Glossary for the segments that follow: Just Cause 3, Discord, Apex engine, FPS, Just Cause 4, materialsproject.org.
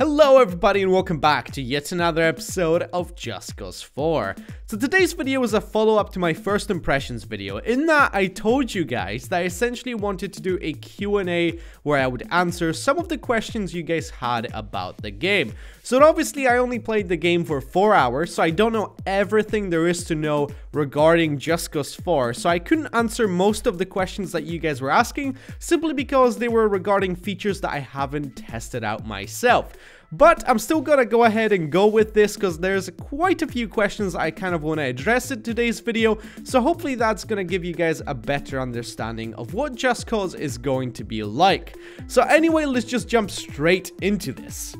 Hello everybody and welcome back to yet another episode of Just Cause 4. So today's video is a follow-up to my first impressions video, in that I told you guys that I essentially wanted to do a Q&A where I would answer some of the questions you guys had about the game. So obviously I only played the game for 4 hours, so I don't know everything there is to know regarding Just Cause 4, so I couldn't answer most of the questions that you guys were asking, simply because they were regarding features that I haven't tested out myself. But I'm still gonna go ahead and go with this because there's quite a few questions I kind of want to address in today's video, so hopefully that's gonna give you guys a better understanding of what Just Cause is going to be like. So anyway, let's just jump straight into this.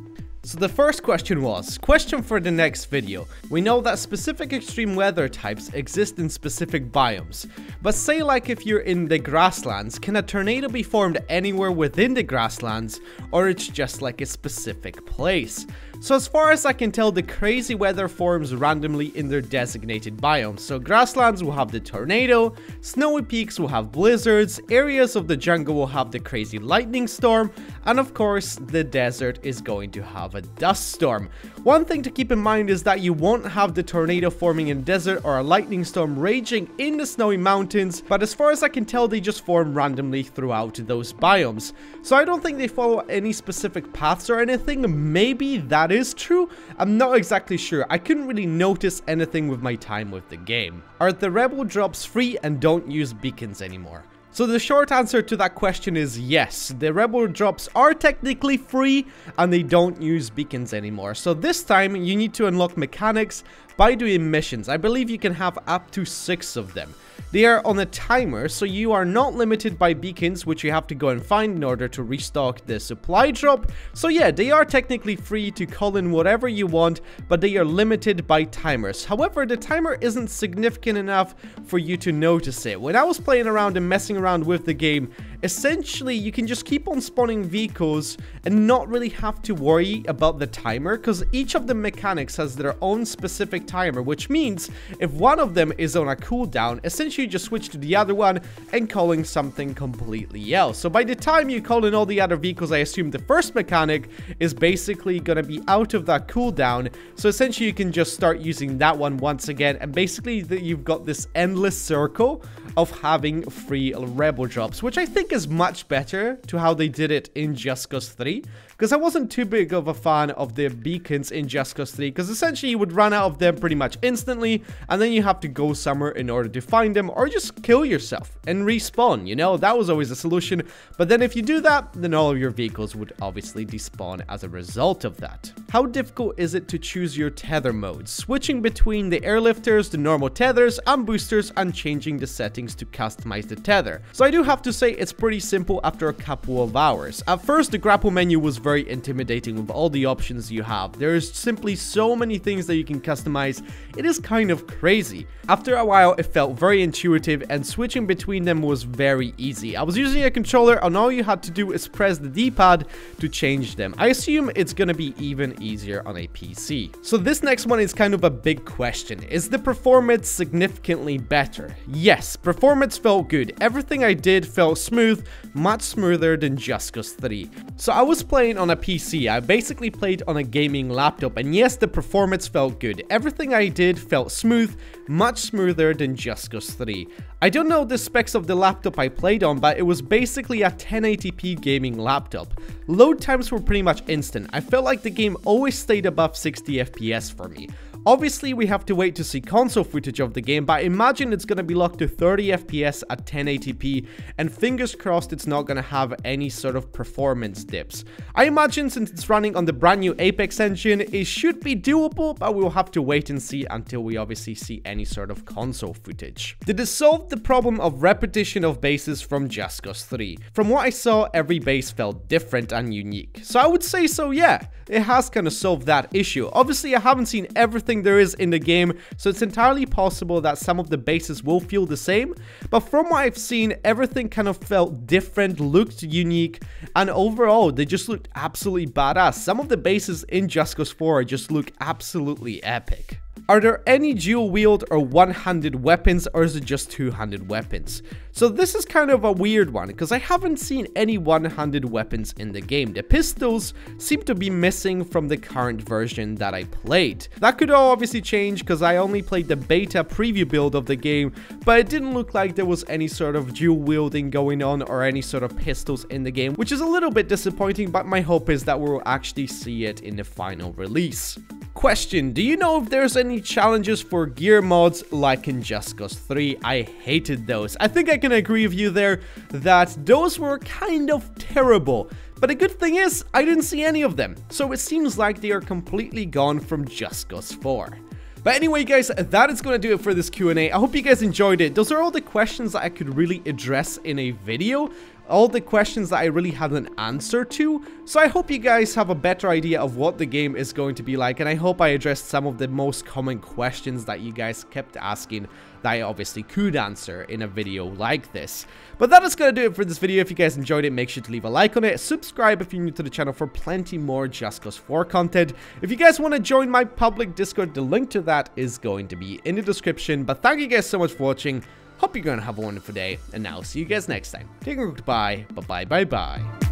So the first question was, question for the next video. We know that specific extreme weather types exist in specific biomes, but say like if you're in the grasslands, can a tornado be formed anywhere within the grasslands, or it's just like a specific place? So as far as I can tell, the crazy weather forms randomly in their designated biomes. So grasslands will have the tornado, snowy peaks will have blizzards, areas of the jungle will have the crazy lightning storm, and of course the desert is going to have a dust storm. One thing to keep in mind is that you won't have the tornado forming in desert or a lightning storm raging in the snowy mountains, but as far as I can tell, they just form randomly throughout those biomes. So I don't think they follow any specific paths or anything. Maybe that is true. I'm not exactly sure. I couldn't really notice anything with my time with the game. Are the rebel drops free and don't use beacons anymore? So the short answer to that question is yes, the rebel drops are technically free and they don't use beacons anymore. So this time you need to unlock mechanics by doing missions. I believe you can have up to 6 of them. They are on a timer, so you are not limited by beacons, which you have to go and find in order to restock the supply drop. So yeah, they are technically free to call in whatever you want, but they are limited by timers. However, the timer isn't significant enough for you to notice it. When I was playing around and messing around with the game, essentially you can just keep on spawning vehicles and not really have to worry about the timer, because each of the mechanics has their own specific timer, which means if one of them is on a cooldown, essentially you just switch to the other one and call in something completely else. So by the time you call in all the other vehicles, I assume the first mechanic is basically going to be out of that cooldown, so essentially you can just start using that one once again, and basically you've got this endless circle of having free rebel drops, which I think is much better to how they did it in Just Cause 3, because I wasn't too big of a fan of the beacons in Just Cause 3, because essentially you would run out of them pretty much instantly, and then you have to go somewhere in order to find them, or just kill yourself and respawn, you know, that was always a solution. But then if you do that, then all of your vehicles would obviously despawn as a result of that. How difficult is it to choose your tether modes, switching between the airlifters, the normal tethers, and boosters, and changing the settings to customize the tether? So I do have to say it's pretty simple after a couple of hours. At first, the grapple menu was very intimidating with all the options you have. There's simply so many things that you can customize, it is kind of crazy. After a while, it felt very intuitive and switching between them was very easy. I was using a controller and all you had to do is press the D-pad to change them. I assume it's gonna be even easier on a PC. So this next one is kind of a big question. Is the performance significantly better? Yes, performance felt good. Everything I did felt smooth. Much smoother than Just Cause 3. So I was playing on a PC, I basically played on a gaming laptop, and yes, the performance felt good. Everything I did felt smooth, much smoother than Just Cause 3. I don't know the specs of the laptop I played on, but it was basically a 1080p gaming laptop. Load times were pretty much instant. I felt like the game always stayed above 60 FPS for me. Obviously, we have to wait to see console footage of the game, but I imagine it's going to be locked to 30 FPS at 1080p, and fingers crossed it's not going to have any sort of performance dips. I imagine since it's running on the brand new Apex engine, it should be doable, but we'll have to wait and see until we obviously see any sort of console footage. Did it solve the problem of repetition of bases from Just Cause 3? From what I saw, every base felt different and unique, so I would say so, yeah. It has kind of solved that issue. Obviously, I haven't seen everything there is in the game, so it's entirely possible that some of the bases will feel the same, but from what I've seen, everything kind of felt different, looked unique, and overall they just looked absolutely badass. Some of the bases in Just Cause 4 just look absolutely epic. Are there any dual wield or one-handed weapons, or is it just two-handed weapons? So this is kind of a weird one, because I haven't seen any one-handed weapons in the game. The pistols seem to be missing from the current version that I played. That could all obviously change, because I only played the beta preview build of the game, but it didn't look like there was any sort of dual wielding going on or any sort of pistols in the game, which is a little bit disappointing, but my hope is that we'll actually see it in the final release. Question: do you know if there's any challenges for gear mods like in Just Cause 3? I hated those. I think I can agree with you there that those were kind of terrible. But the good thing is, I didn't see any of them. So it seems like they are completely gone from Just Cause 4. But anyway guys, that is going to do it for this Q&A. I hope you guys enjoyed it. Those are all the questions that I could really address in a video. All the questions that I really had an answer to. So I hope you guys have a better idea of what the game is going to be like. And I hope I addressed some of the most common questions that you guys kept asking that I obviously could answer in a video like this. But that is going to do it for this video. If you guys enjoyed it, make sure to leave a like on it. Subscribe if you're new to the channel for plenty more Just Cause 4 content. If you guys want to join my public Discord, the link to that is going to be in the description. But thank you guys so much for watching. Hope you're going to have a wonderful day, and I'll see you guys next time. Take care, goodbye, bye-bye, bye-bye.